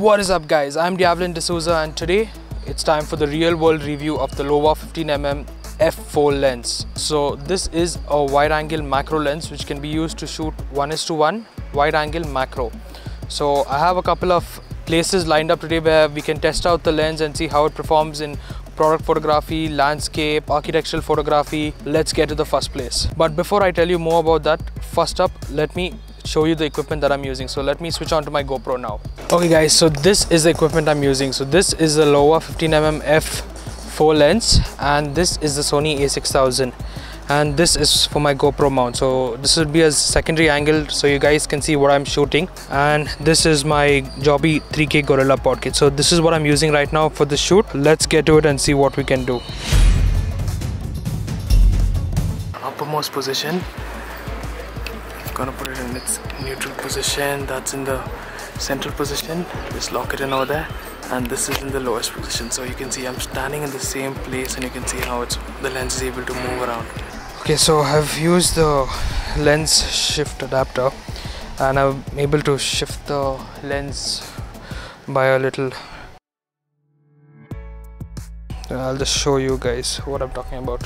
What is up, guys? I'm Deavalin D'Souza, and today it's time for the real world review of the Laowa 15mm f4 lens. So this is a wide angle macro lens which can be used to shoot 1:1 wide angle macro. So I have a couple of places lined up today where we can test out the lens and see how it performs in product photography, landscape, architectural photography. Let's get to the first place. But before I tell you more about that, first up, let me show you the equipment that I'm using. So let me switch on to my GoPro now. Okay guys, so this is the equipment I'm using. So this is the Laowa 15mm f4 lens, and this is the Sony a6000, and this is for my GoPro mount. So this would be a secondary angle so you guys can see what I'm shooting, and this is my Joby 3K Gorilla Pod kit. So this is what I'm using right now for the shoot. Let's get to it and see what we can do. Uppermost position. Gonna put it in its neutral position, that's in the central position, just lock it in over there, and this is in the lowest position. So you can see I'm standing in the same place, and you can see how the lens is able to move around. Okay, so I've used the lens shift adapter, and I'm able to shift the lens by a little. I'll just show you guys what I'm talking about.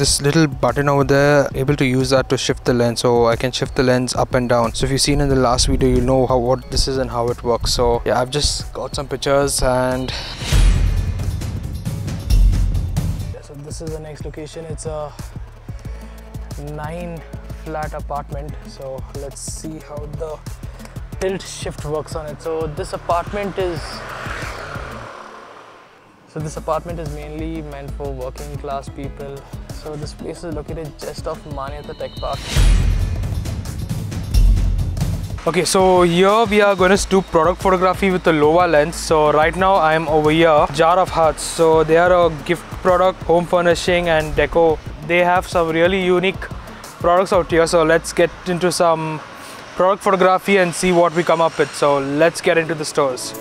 This little button over there, able to use that to shift the lens, so I can shift the lens up and down. So if you've seen in the last video, you'll know what this is and how it works. So yeah, I've just got some pictures, and yeah, so this is the next location. It's a 9-flat apartment, so let's see how the tilt shift works on it. So this apartment is mainly meant for working class people. So this place is located just off Manyata Tech Park. Okay, so here we are going to do product photography with the Laowa lens. So right now I am over here, Jar of Hearts. So they are a gift product, home furnishing and deco. They have some really unique products out here. So let's get into some product photography and see what we come up with. So let's get into the stores.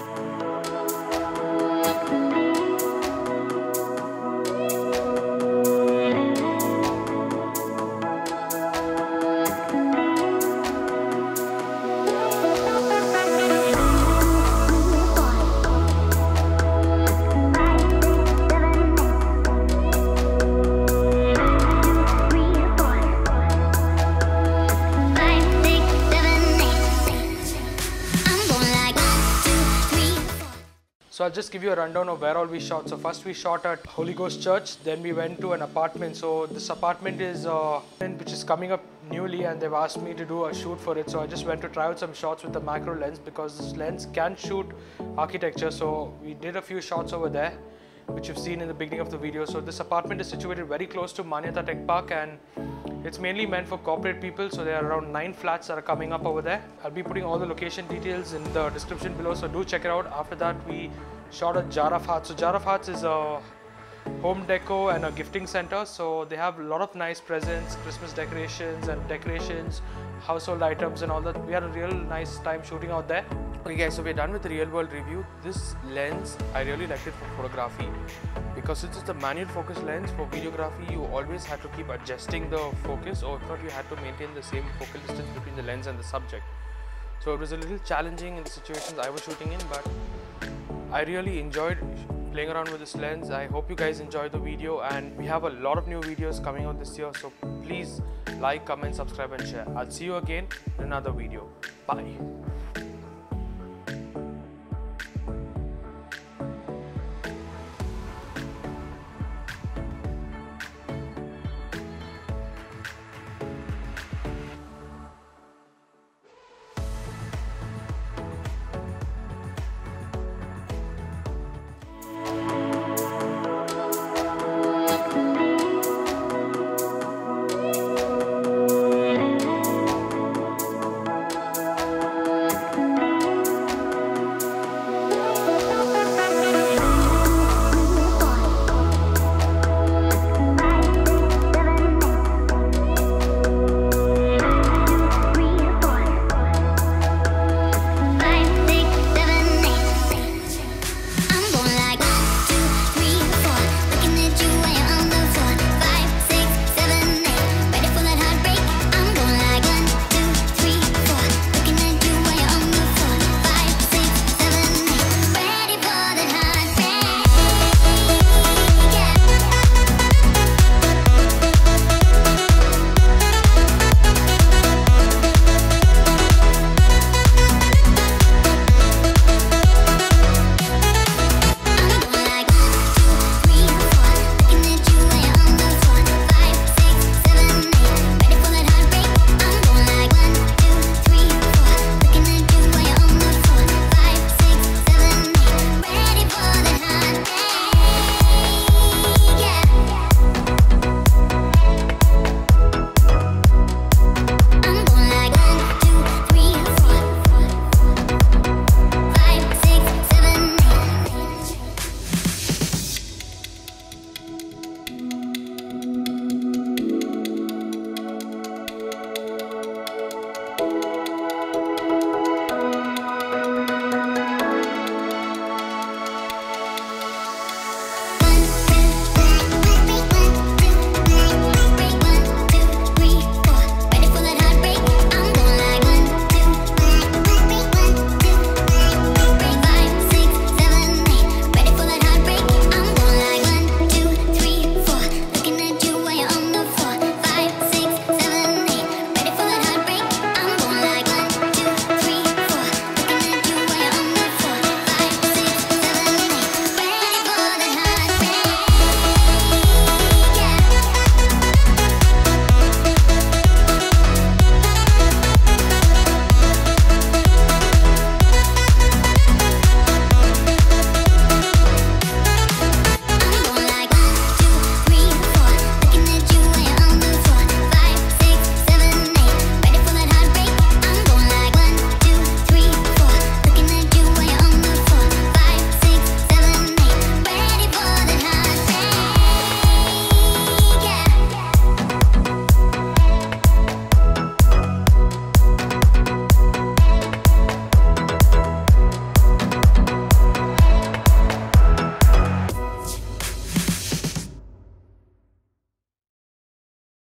So I'll just give you a rundown of where all we shot. So first we shot at Holy Ghost Church, then we went to an apartment. So this apartment is which is coming up newly, and they've asked me to do a shoot for it. So I just went to try out some shots with the macro lens, because this lens can shoot architecture. So we did a few shots over there, which you've seen in the beginning of the video. So this apartment is situated very close to Manyata Tech Park, and it's mainly meant for corporate people. So there are around 9 flats that are coming up over there. I'll be putting all the location details in the description below, so do check it out. After that, we shot at Jar of Hearts. So Jar of Hearts is a home deco and a gifting center. So they have a lot of nice presents, Christmas decorations and decorations, household items and all that. We had a real nice time shooting out there. Okay guys, so we're done with the real world review. This lens, I really liked it for photography, because since it's a manual focus lens, for videography you always had to keep adjusting the focus, or if not you had to maintain the same focal distance between the lens and the subject. So it was a little challenging in the situations I was shooting in, but I really enjoyed playing around with this lens. I hope you guys enjoyed the video, and we have a lot of new videos coming out this year, so please like, comment, subscribe and share. I'll see you again in another video. Bye.